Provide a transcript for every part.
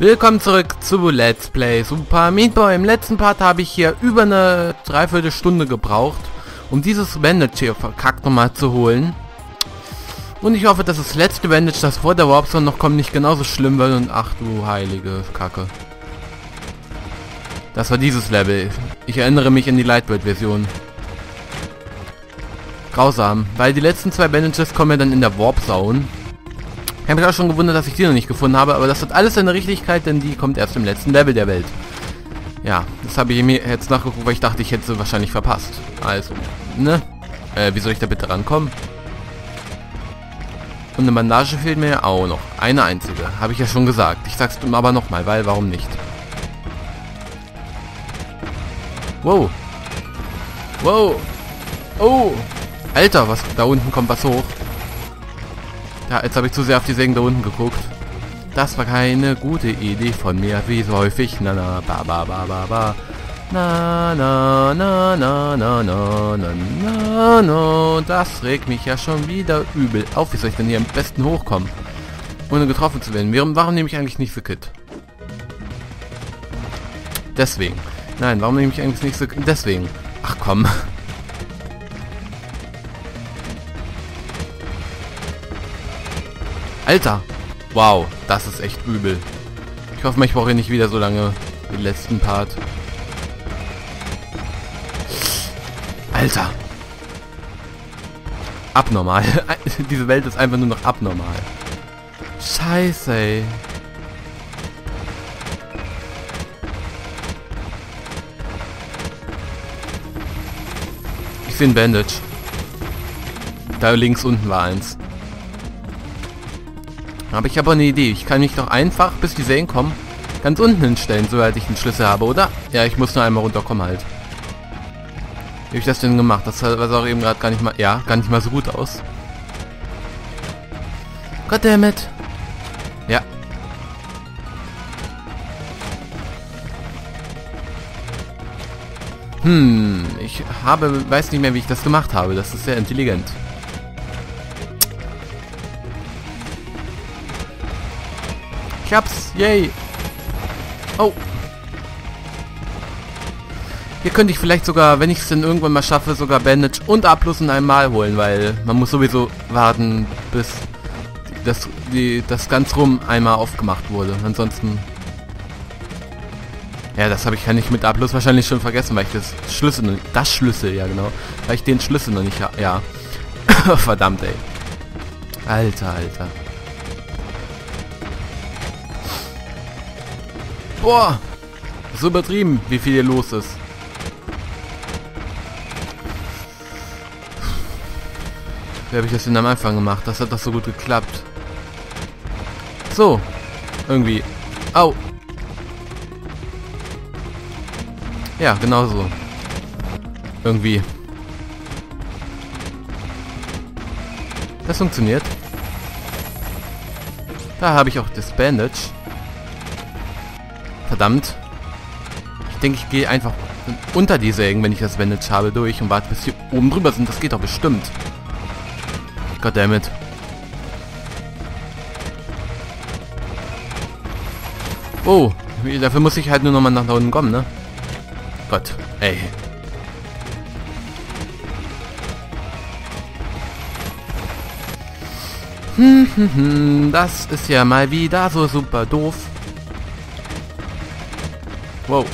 Willkommen zurück zu Let's Play Super Meat Boy. Im letzten Part habe ich hier über eine Dreiviertelstunde gebraucht, um dieses Bandage hier verkackt nochmal zu holen. Und ich hoffe, dass das letzte Bandage, das vor der Warp Zone noch kommt, nicht genauso schlimm wird. Und ach du heilige Kacke. Das war dieses Level. Ich erinnere mich an die Lightbird-Version. Grausam, weil die letzten zwei Bandages kommen ja dann in der Warp Zone. Ich habe mich auch schon gewundert, dass ich die noch nicht gefunden habe, aber das hat alles seine Richtigkeit, denn die kommt erst im letzten Level der Welt. Ja, das habe ich mir jetzt nachgeguckt, weil ich dachte, ich hätte sie wahrscheinlich verpasst. Also, ne? Wie soll ich da bitte rankommen? Und eine Bandage fehlt mir ja auch noch. Eine einzige, habe ich ja schon gesagt. Ich sag's ihm aber nochmal, weil warum nicht? Wow. Wow. Oh. Alter, was da unten kommt, was hoch. Ja, jetzt habe ich zu sehr auf die Sägen da unten geguckt. Das war keine gute Idee von mir, wie so häufig. Na na, ba ba ba ba ba. Na na na na na na na na na. Das regt mich ja schon wieder übel auf. Wie soll ich denn hier am besten hochkommen, ohne getroffen zu werden? Warum nehme ich eigentlich nicht für Kit? Deswegen. Nein, warum nehme ich eigentlich nicht so... Deswegen. Ach komm. Alter. Wow, das ist echt übel. Ich hoffe, ich brauche hier nicht wieder so lange den letzten Part. Alter. Abnormal. Diese Welt ist einfach nur noch abnormal. Scheiße, ey. Den Bandage. Da links unten war eins. Aber ich habe eine Idee. Ich kann mich doch einfach, bis die Sägen kommen, ganz unten hinstellen, soweit ich den Schlüssel habe, oder? Ja, ich muss nur einmal runterkommen halt. Wie habe ich das denn gemacht? Das sah auch eben gerade gar nicht mal, ja, gar nicht mal so gut aus. Goddammit. Ja. Ich weiß nicht mehr, wie ich das gemacht habe. Das ist sehr intelligent. Ich hab's. Yay. Oh. Hier könnte ich vielleicht sogar, wenn ich es denn irgendwann mal schaffe, sogar Bandage und Abfluss in einem Mal holen, weil man muss sowieso warten, bis das ganz rum einmal aufgemacht wurde. Ansonsten... Ja, das habe ich ja nicht mit Abfluss wahrscheinlich schon vergessen, weil ich den Schlüssel noch nicht, ja. Verdammt, ey. Alter, Alter. Boah, das ist übertrieben, wie viel hier los ist. Wie habe ich das denn am Anfang gemacht? Das hat doch so gut geklappt. So, irgendwie. Au. Ja, genau so. Irgendwie. Das funktioniert. Da habe ich auch das Bandage. Verdammt. Ich denke, ich gehe einfach unter die Sägen, wenn ich das Bandage habe, durch und warte, bis hier oben drüber sind. Das geht doch bestimmt. Goddammit. Oh, dafür muss ich halt nur nochmal nach da unten kommen, ne? Gott, ey. Das ist ja mal wieder so super doof. Wow.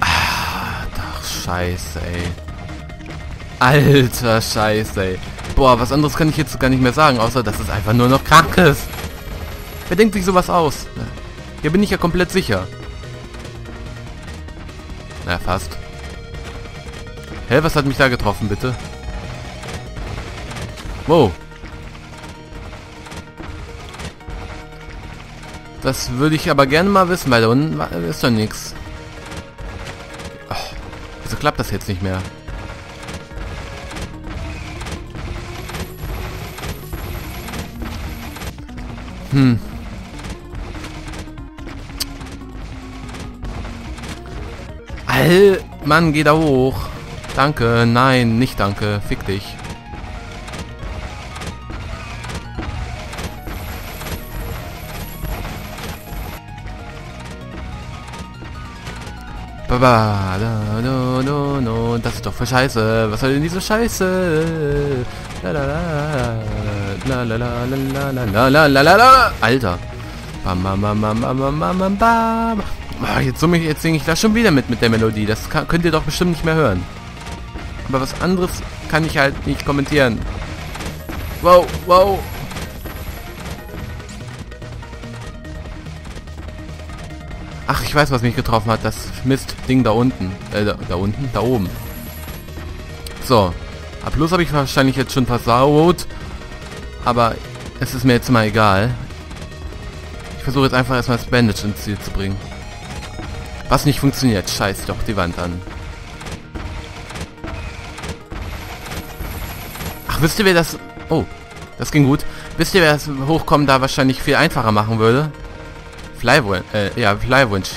Ah, doch Scheiße, ey. Alter Scheiße, ey. Boah, was anderes kann ich jetzt gar nicht mehr sagen, außer dass es einfach nur noch krank ist. Wer denkt sich sowas aus? Hier bin ich ja komplett sicher. Na, fast. Hä, was hat mich da getroffen, bitte? Wow. Das würde ich aber gerne mal wissen, weil da unten ist doch nichts. Wieso klappt das jetzt nicht mehr? Mann, geh da hoch. Danke, nein, nicht danke. Fick dich. Das ist doch für Scheiße. Was soll denn diese Scheiße? Alter. Jetzt singe ich das schon wieder mit der Melodie. Das könnt ihr doch bestimmt nicht mehr hören. Aber was anderes kann ich halt nicht kommentieren. Wow, wow. Ach, ich weiß, was mich getroffen hat. Das Mist-Ding da unten. Da oben. So. Ab bloß habe ich wahrscheinlich jetzt schon versaut. Aber es ist mir jetzt mal egal. Ich versuche jetzt einfach erstmal das Bandage ins Ziel zu bringen. Was nicht funktioniert, scheiß doch die Wand an. Ach, wisst ihr, wer das... Oh, das ging gut. Wisst ihr, wer das Hochkommen da wahrscheinlich viel einfacher machen würde? Flybrunch.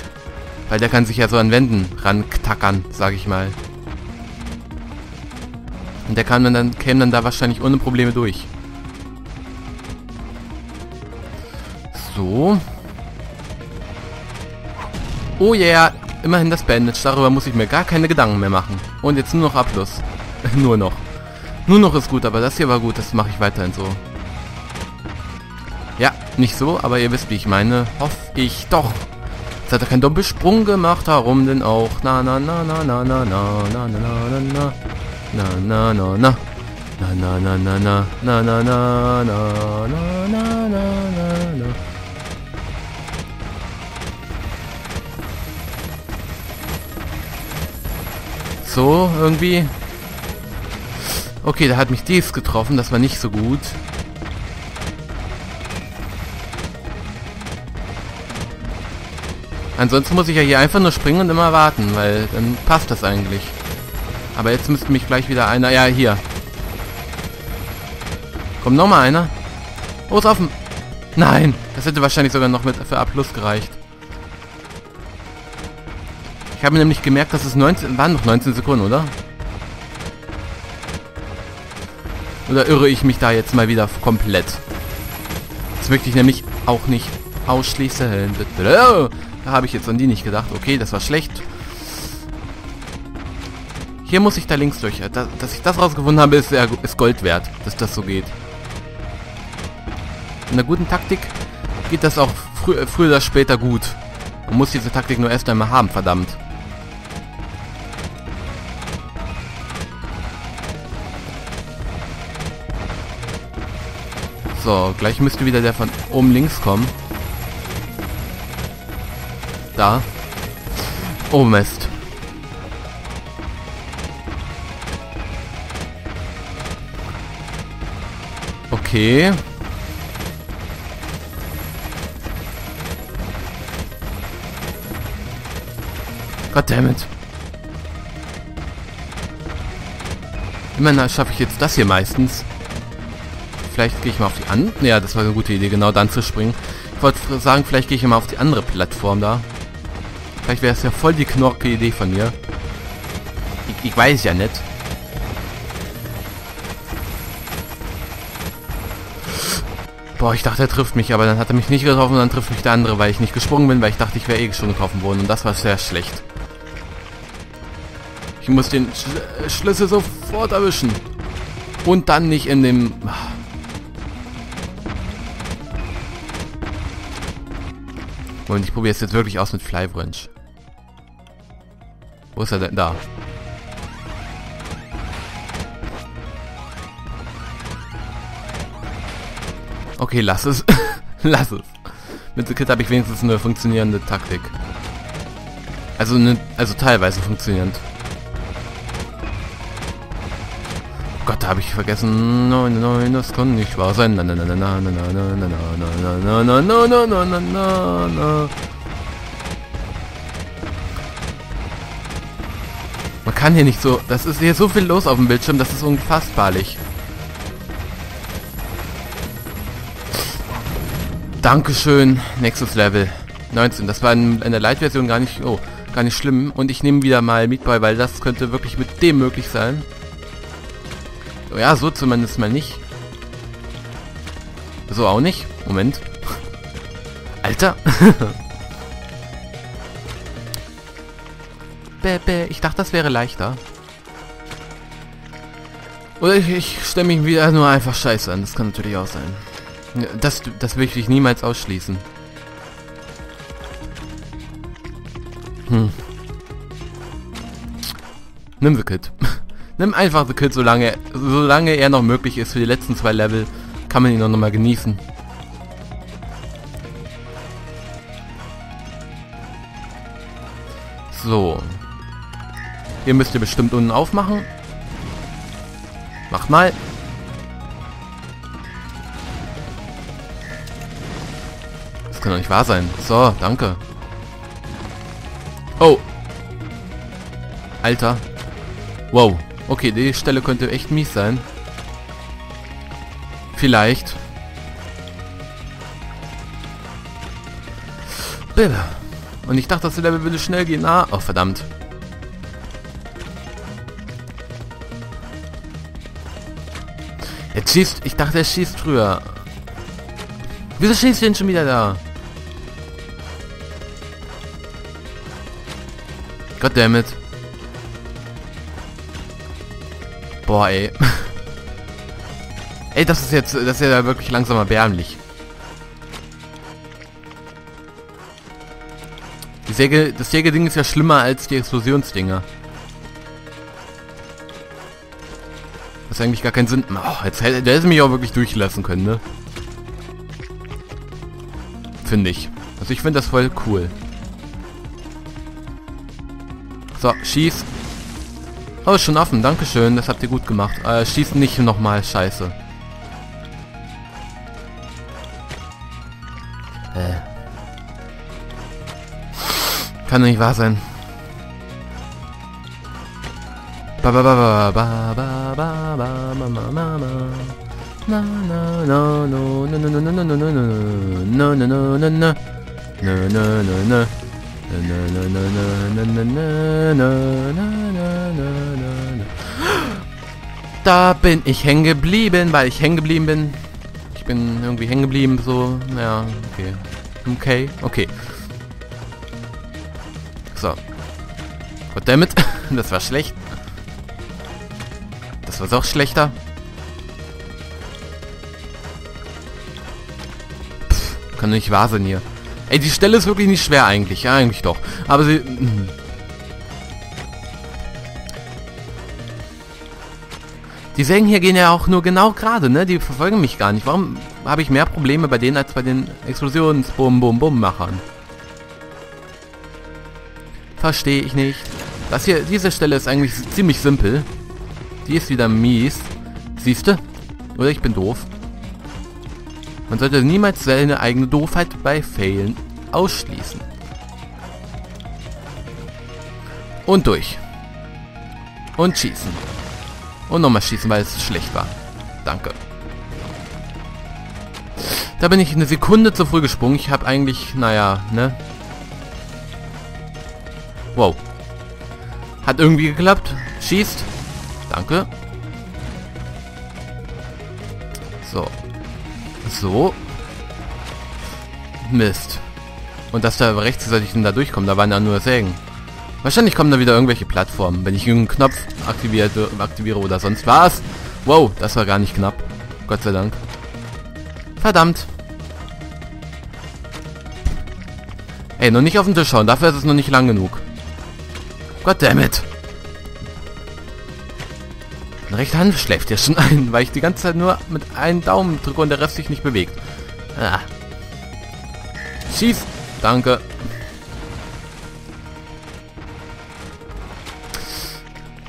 Weil der kann sich ja so an Wänden rantackern, sag ich mal. Und der käme dann da wahrscheinlich ohne Probleme durch. So. Oh yeah, immerhin das Bandage. Darüber muss ich mir gar keine Gedanken mehr machen. Und jetzt nur noch Abschluss. Nur noch. Nur noch ist gut, aber das hier war gut. Das mache ich weiterhin so. Ja, nicht so, aber ihr wisst, wie ich meine. Hoffe ich doch. Jetzt hat er keinen Doppelsprung gemacht, warum denn auch? So, irgendwie. Okay, da hat mich dies getroffen, das war nicht so gut. Ansonsten muss ich ja hier einfach nur springen und immer warten, weil dann passt das eigentlich. Aber jetzt müsste mich gleich wieder einer... Ja, hier. Kommt nochmal einer. Oh, ist offen. Nein, das hätte wahrscheinlich sogar noch mit für A+ gereicht. Ich habe mir nämlich gemerkt, dass es 19... Waren noch 19 Sekunden, oder? Oder irre ich mich da jetzt mal wieder komplett? Das möchte ich nämlich auch nicht ausschließen. Da habe ich jetzt an die nicht gedacht. Okay, das war schlecht. Hier muss ich da links durch. Dass ich das rausgefunden habe, ist Gold wert, dass das so geht. In einer guten Taktik geht das auch früher oder später gut. Man muss diese Taktik nur erst einmal haben, verdammt. So, gleich müsste wieder der von oben links kommen. Da. Oh Mist. Okay. Goddammit. Immerhin schaffe ich jetzt das hier meistens. Vielleicht gehe ich mal auf die andere... Ja, das war eine gute Idee, genau dann zu springen. Ich wollte sagen, vielleicht gehe ich mal auf die andere Plattform da. Vielleicht wäre es ja voll die knorke Idee von mir. Ich weiß ja nicht. Boah, ich dachte, er trifft mich, aber dann hat er mich nicht getroffen und dann trifft mich der andere, weil ich nicht gesprungen bin, weil ich dachte, ich wäre eh schon getroffen worden und das war sehr schlecht. Ich muss den Schlüssel sofort erwischen. Und dann nicht in dem... Und ich probiere es jetzt wirklich aus mit Flybrunch. Wo ist er denn? Da. Okay, lass es. Lass es. Mit The Kid habe ich wenigstens eine funktionierende Taktik. Also teilweise funktionierend. Gott, da habe ich vergessen. Nein, das kann nicht wahr sein. Man kann hier nicht so... Das ist hier so viel los auf dem Bildschirm, das ist unfassbarlich. Dankeschön. Nächstes Level. 19. Das war in der Light-Version gar nicht schlimm. Und ich nehme wieder mal Meat Boy, weil das könnte wirklich mit dem möglich sein. Ja, so zumindest mal nicht. So auch nicht. Moment. Alter. Ich dachte, das wäre leichter. Oder ich stelle mich wieder nur einfach scheiße an. Das kann natürlich auch sein. Das will ich niemals ausschließen. Nimm The Kid. Nimm einfach The Kid, solange er noch möglich ist. Für die letzten 2 Level kann man ihn noch mal genießen. So. Hier müsst ihr bestimmt unten aufmachen. Macht mal. Das kann doch nicht wahr sein. So, danke. Oh. Alter. Wow. Okay, die Stelle könnte echt mies sein. Vielleicht. Bitte. Und ich dachte, das Level würde schnell gehen. Ah, oh verdammt. Jetzt schießt... Ich dachte, er schießt früher. Wieso schießt er denn schon wieder da? Goddammit. Boah, ey. Ey, das ist jetzt... Das ist ja wirklich langsam erbärmlich. Das Jägerding ist ja schlimmer als die Explosionsdinger. Das eigentlich gar keinen Sinn. Oh, jetzt hätte mich auch wirklich durchlassen können, ne? Finde ich. Also ich finde das voll cool. So, schieß. Oh, schon offen. Dankeschön. Das habt ihr gut gemacht. Schieß nicht nochmal. Scheiße. Kann doch nicht wahr sein. Da bin ich hängen geblieben, weil ich hängen geblieben bin. Ich bin irgendwie hängen geblieben, so. Ja, okay. Okay, okay. So. Goddammit. Das war schlecht. Das war auch schlechter. Pff, kann nicht wahr sein hier. Ey, die Stelle ist wirklich nicht schwer eigentlich. Ja, eigentlich doch. Aber sie... Die Sägen hier gehen ja auch nur genau gerade, ne? Die verfolgen mich gar nicht. Warum habe ich mehr Probleme bei denen als bei den Explosions-Bum-Bum-Bum-Machern? Verstehe ich nicht. Das hier, diese Stelle ist eigentlich ziemlich simpel. Die ist wieder mies. Siehste? Oder ich bin doof. Man sollte niemals seine eigene Doofheit bei Failen ausschließen. Und durch. Und schießen. Und nochmal schießen, weil es schlecht war. Danke. Da bin ich eine Sekunde zu früh gesprungen. Ich habe eigentlich, naja, ne? Wow. Hat irgendwie geklappt. Schießt. Danke. So. So. Mist. Und dass da rechts sollte ich denn da durchkommen. Da waren ja nur Sägen. Wahrscheinlich kommen da wieder irgendwelche Plattformen, wenn ich irgendeinen Knopf aktiviere oder sonst was. Wow, das war gar nicht knapp. Gott sei Dank. Verdammt. Ey, noch nicht auf den Tisch schauen. Dafür ist es noch nicht lang genug. Goddammit. Meine rechte Hand schläft ja schon ein, weil ich die ganze Zeit nur mit einem Daumen drücke und der Rest sich nicht bewegt. Ah. Schieß. Danke.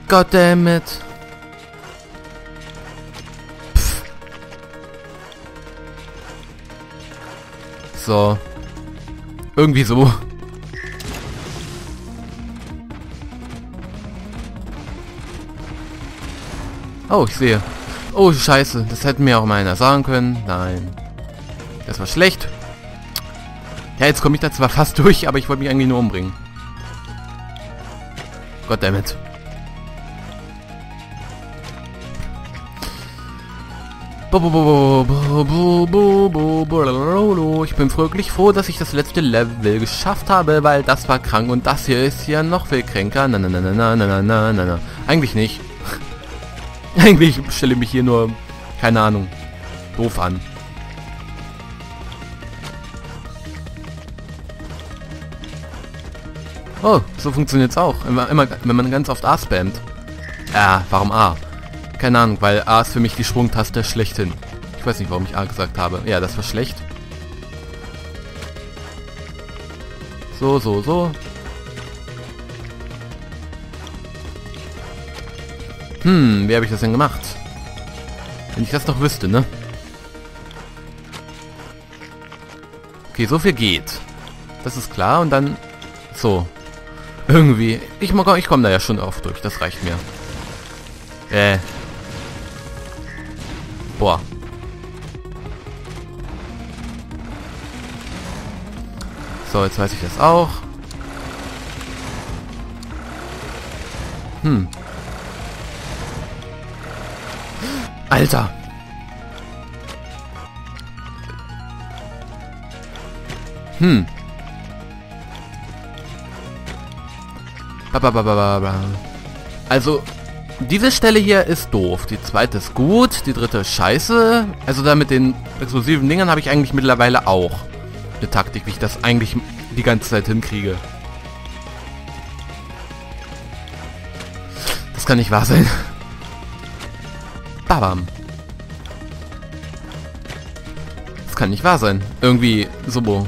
Goddammit. Pff. So. Irgendwie so. Oh, ich sehe. Oh, scheiße. Das hätten mir auch mal einer sagen können. Nein. Das war schlecht. Ja, jetzt komme ich da zwar fast durch, aber ich wollte mich eigentlich nur umbringen. Goddammit. Ich bin wirklich froh, dass ich das letzte Level geschafft habe, weil das war krank und das hier ist ja noch viel kränker. Na. Eigentlich nicht. Eigentlich stelle ich mich hier nur, keine Ahnung, doof an. Oh, so funktioniert's auch. Immer, wenn man ganz oft A spammt. Warum A? Keine Ahnung, weil A ist für mich die Sprungtaste schlechthin. Ich weiß nicht, warum ich A gesagt habe. Ja, das war schlecht. So. Wie habe ich das denn gemacht? Wenn ich das noch wüsste, ne? Okay, so viel geht. Das ist klar und dann... So. Irgendwie. Ich komme da ja schon oft durch. Das reicht mir. Boah. So, jetzt weiß ich das auch. Alter. Also... Diese Stelle hier ist doof, die zweite ist gut, die dritte ist scheiße. Also da mit den explosiven Dingern habe ich eigentlich mittlerweile auch eine Taktik, wie ich das eigentlich die ganze Zeit hinkriege. Das kann nicht wahr sein. Babam. Das kann nicht wahr sein. Irgendwie so.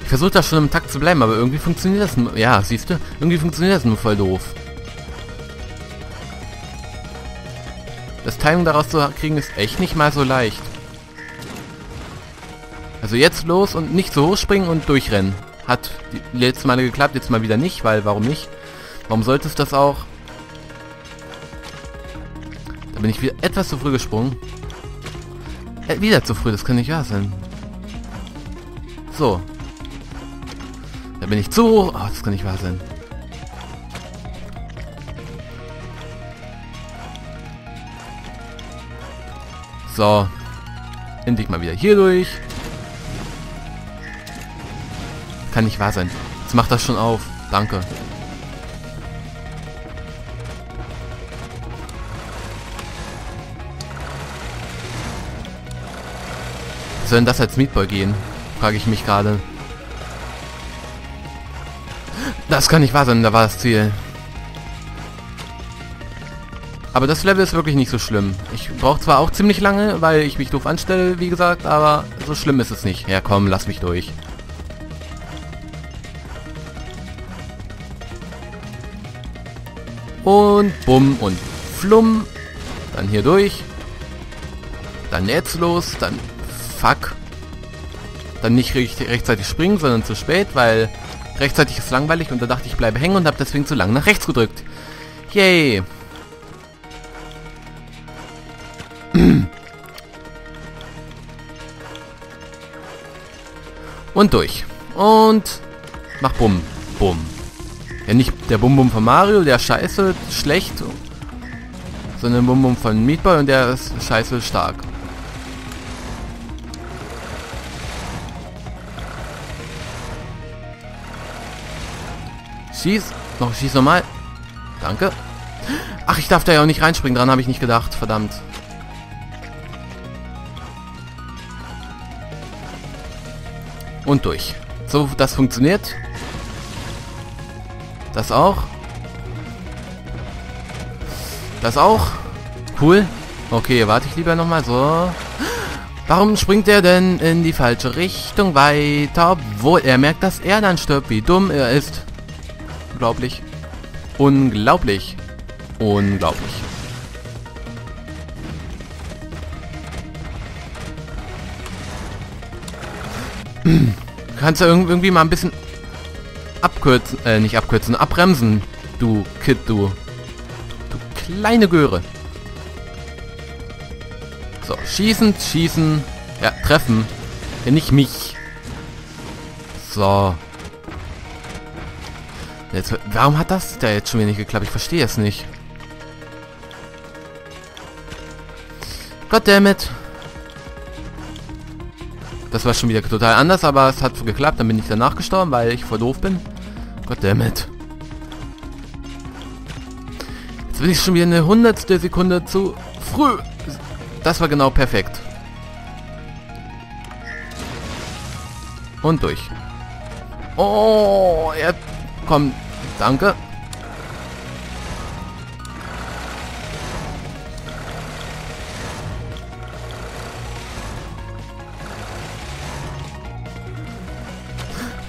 Ich versuche da schon im Takt zu bleiben, aber irgendwie funktioniert das nur... Ja, siehst du? Irgendwie funktioniert das nur voll doof. Das Timing daraus zu kriegen ist echt nicht mal so leicht. Also jetzt los und nicht so hochspringen und durchrennen. Hat die letzten Male geklappt, jetzt mal wieder nicht, weil warum nicht? Warum sollte es das auch? Da bin ich wieder etwas zu früh gesprungen. Wieder zu früh, das kann nicht wahr sein. So. Da bin ich zu hoch. Oh, das kann nicht wahr sein. So. Endlich mal wieder hier durch. Kann nicht wahr sein. Jetzt macht das schon auf. Danke. Soll denn das als Meat Boy gehen? Frage ich mich gerade. Das kann nicht wahr sein, da war das Ziel. Aber das Level ist wirklich nicht so schlimm. Ich brauche zwar auch ziemlich lange, weil ich mich doof anstelle, wie gesagt, aber so schlimm ist es nicht. Ja komm, lass mich durch. Und bumm und flumm. Dann hier durch. Dann jetzt los, dann... Fuck. Dann nicht rechtzeitig springen, sondern zu spät, weil rechtzeitig ist langweilig und da dachte ich, ich bleibe hängen und habe deswegen zu lang nach rechts gedrückt. Yay. Und durch. Und mach Bumm. Bumm. Ja, nicht der Bum-Bum von Mario, der scheiße schlecht, sondern Bum-Bum von Meat Boy und der ist scheiße stark. Schieß nochmal. Danke. Ach, ich darf da ja auch nicht reinspringen. Dran habe ich nicht gedacht. Verdammt. Und durch. So, das funktioniert. Das auch. Das auch. Cool. Okay, warte ich lieber nochmal. So. Warum springt er denn in die falsche Richtung weiter? Obwohl er merkt, dass er dann stirbt. Wie dumm er ist. Unglaublich. Unglaublich. Unglaublich. Kannst du irgendwie mal ein bisschen abkürzen, nicht abkürzen, abbremsen, du Kid, du kleine Göre. So, schießen, ja, treffen. Ja, nicht mich. So. Jetzt, warum hat das da jetzt schon wieder nicht geklappt? Ich verstehe es nicht. Goddammit. Das war schon wieder total anders, aber es hat so geklappt. Dann bin ich danach gestorben, weil ich voll doof bin. Goddammit. Jetzt bin ich schon wieder eine 100. Sekunde zu früh. Das war genau perfekt. Und durch. Oh, er kommt. Danke.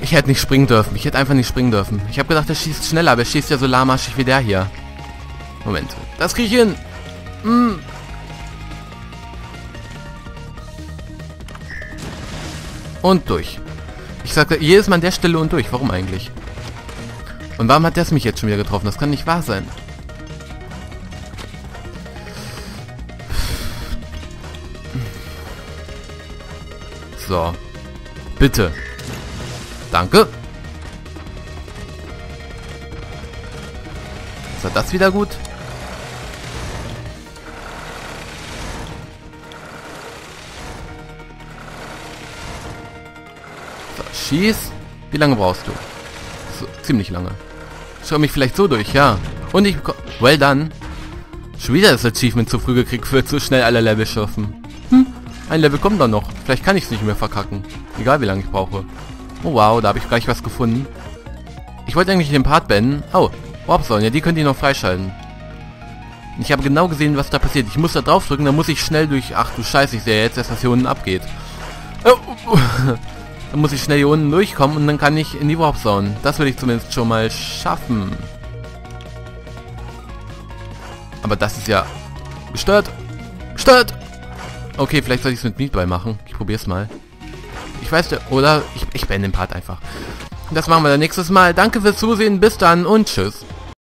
Ich hätte nicht springen dürfen. Ich hätte einfach nicht springen dürfen. Ich habe gedacht, er schießt schneller, aber er schießt ja so lahmarschig wie der hier. Moment. Das kriege ich hin. Mm. Und durch. Ich sagte jedes Mal an der Stelle und durch. Warum eigentlich? Und warum hat der es mich jetzt schon wieder getroffen? Das kann nicht wahr sein. So. Bitte. Danke. Ist er das wieder gut? So, schieß. Wie lange brauchst du? So, ziemlich lange. Ich schau mich vielleicht so durch, ja. Und ich bekomme... Well done. Schon wieder das Achievement zu früh gekriegt wird, so schnell alle Level schaffen. Hm, ein Level kommt doch noch. Vielleicht kann ich es nicht mehr verkacken. Egal wie lange ich brauche. Oh wow, da habe ich gleich was gefunden. Ich wollte eigentlich den Part beenden. Oh, Warp Zone, ja, die könnt ihr noch freischalten. Ich habe genau gesehen, was da passiert. Ich muss da drauf drücken, dann muss ich schnell durch... Ach du Scheiße, ich sehe jetzt erst, was hier unten abgeht. Oh. Dann muss ich schnell hier unten durchkommen und dann kann ich in die Warp Zone. Das würde ich zumindest schon mal schaffen. Aber das ist ja... Gestört! Gestört! Okay, vielleicht sollte ich es mit Meat Boy machen. Ich probiere es mal. Ich weiß, oder ich beende den Part einfach. Das machen wir dann nächstes Mal. Danke fürs Zusehen, bis dann und tschüss.